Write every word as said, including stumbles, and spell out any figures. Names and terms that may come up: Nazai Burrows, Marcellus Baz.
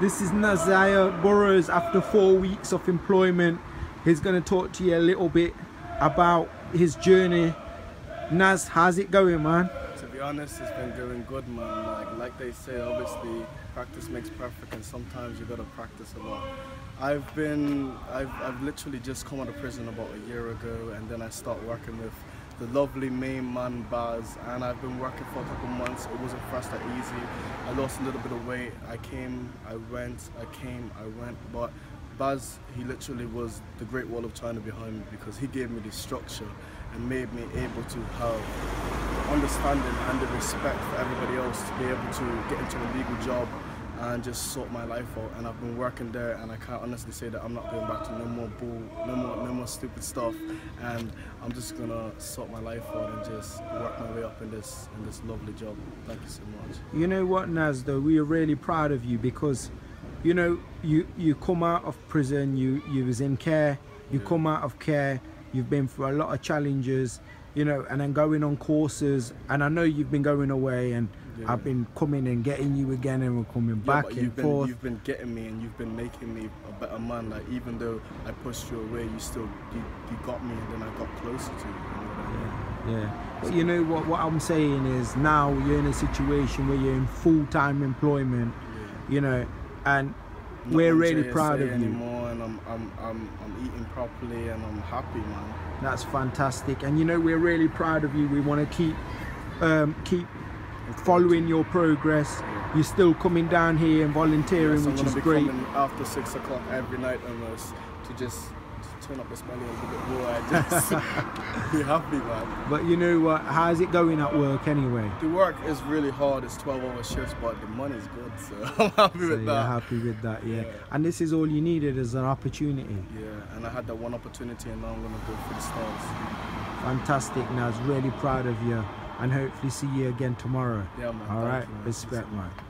This is Nazai Burrows after four weeks of employment. He's going to talk to you a little bit about his journey. Naz, how's it going, man? To be honest, it's been going good, man. Like, like they say, obviously, practice makes perfect, and sometimes you got to practice a lot. I've been, I've, I've literally just come out of prison about a year ago, and then I started working with the lovely main man Baz, and I've been working for a couple months. It wasn't fast or easy. I lost a little bit of weight. I came, I went, I came, I went. But Baz, he literally was the Great Wall of China behind me, because he gave me the structure and made me able to have the understanding and the respect for everybody else to be able to get into a legal job and just sort my life out. And I've been working there, and I can't honestly say that I'm not going back to no more bull, no more, no more stupid stuff. And I'm just gonna sort my life out and just work my way up in this, in this lovely job. Thank you so much. You know what, Naz, though, we are really proud of you, because, you know, you you come out of prison, you you was in care, you yeah. come out of care, you've been through a lot of challenges, you know, and then going on courses. And I know you've been going away, and yeah. I've been coming and getting you again, and we're coming yeah, back but and you've been, forth. You've been getting me, and you've been making me a better man. Like, even though I pushed you away, you still you, you got me, and then I got closer to you. You know what I mean? Yeah. yeah. But you know what? What I'm saying is, now you're in a situation where you're in full-time employment. Yeah. You know, and Not we're really J S A proud of you. Anymore, and I'm, I'm, I'm, I'm eating properly, and I'm happy, man. That's fantastic. And you know, we're really proud of you. We want to keep um, keep following your progress. Yeah. You're still coming down here and volunteering, yes, which is be great. Coming after six o'clock every night almost to just to turn up the smell a little bit more. I just be happy, man. But you know what? How's it going at work anyway? The work is really hard. It's twelve-hour shifts, but the money's good, so I'm happy so with that. Happy with that, yeah. yeah. And this is all you needed, is an opportunity. Yeah, and I had that one opportunity, and now I'm gonna go for the stars. Fantastic, Naz. Really proud of you. And hopefully see you again tomorrow. Yeah, man. All right, respect, man.